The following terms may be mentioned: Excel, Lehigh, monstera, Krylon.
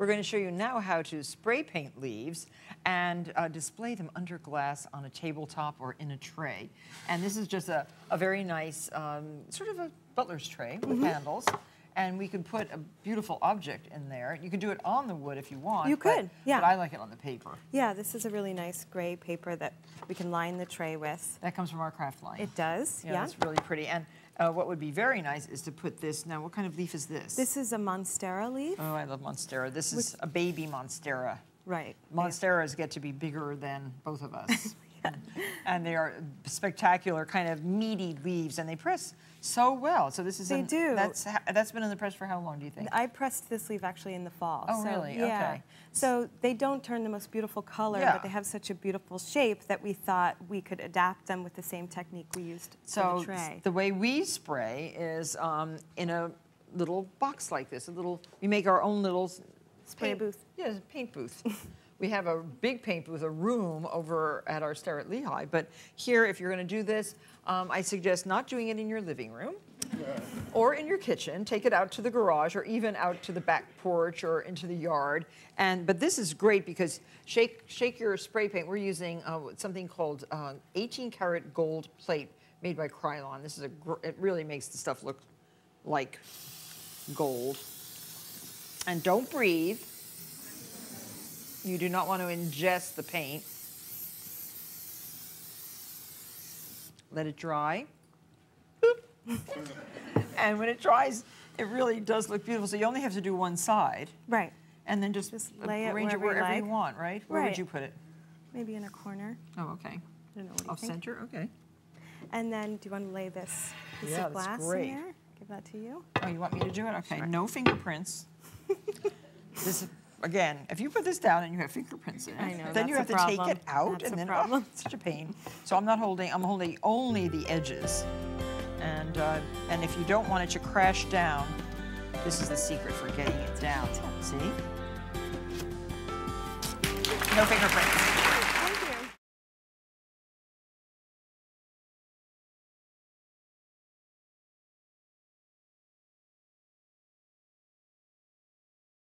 We're going to show you now how to spray paint leaves and display them under glass on a tabletop or in a tray. And this is just a very nice sort of a butler's tray with handles. And we can put a beautiful object in there. You can do it on the wood if you want. You could, yeah. But I like it on the paper. Yeah, this is a really nice gray paper that we can line the tray with. That comes from our craft line. It does, yeah. It's really pretty. And what would be very nice is to put this, now what kind of leaf is this? This is a monstera leaf. Oh, I love monstera. This is a baby monstera. Right. Monsteras get to be bigger than both of us. And they are spectacular, kind of meaty leaves, and they press so well. So this is that's been in the press for how long, do you think? I pressed this leaf actually in the fall. Oh, so, really? Yeah. Okay. So they don't turn the most beautiful color, but they have such a beautiful shape that we thought we could adapt them with the same technique we used for the tray. So the way we spray is in a little box like this. We make our own little spray booth. Yeah, paint booth. We have a big paint booth, a room over at our store at Lehigh. But here, if you're going to do this, I suggest not doing it in your living room or in your kitchen. Take it out to the garage or even out to the back porch or into the yard. But this is great because shake your spray paint. We're using something called 18-karat gold plate made by Krylon. This is it really makes the stuff look like gold. And don't breathe. You do not want to ingest the paint. Let it dry. And when it dries, it really does look beautiful. So you only have to do one side. Right. And then just lay it wherever you want, right? Where would you put it? Maybe in a corner. Oh, okay. I don't know what you think. Off center, okay. And then do you want to lay this piece of glass in there? Give that to you. Oh, you want me to do it? Okay, sure. No fingerprints. This is, again, if you put this down and you have fingerprints in it, then you have to take it out, and then it's such a pain. So I'm not holding. I'm holding only the edges, and if you don't want it to crash down, this is the secret for getting it down. See? No fingerprints.